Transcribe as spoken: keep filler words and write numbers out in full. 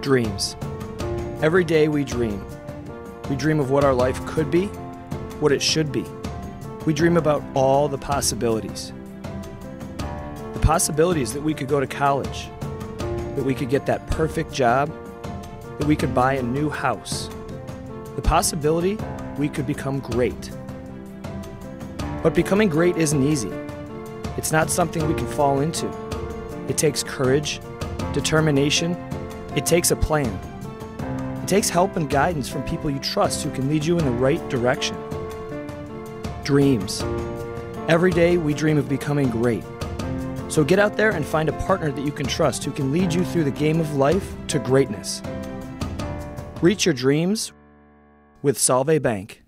Dreams. Every day we dream. We dream of what our life could be, what it should be. We dream about all the possibilities. The possibilities that we could go to college, that we could get that perfect job, that we could buy a new house. The possibility we could become great. But becoming great isn't easy. It's not something we can fall into. It takes courage, determination. It takes a plan. It takes help and guidance from people you trust who can lead you in the right direction. Dreams. Every day we dream of becoming great. So get out there and find a partner that you can trust who can lead you through the game of life to greatness. Reach your dreams with Solvay Bank.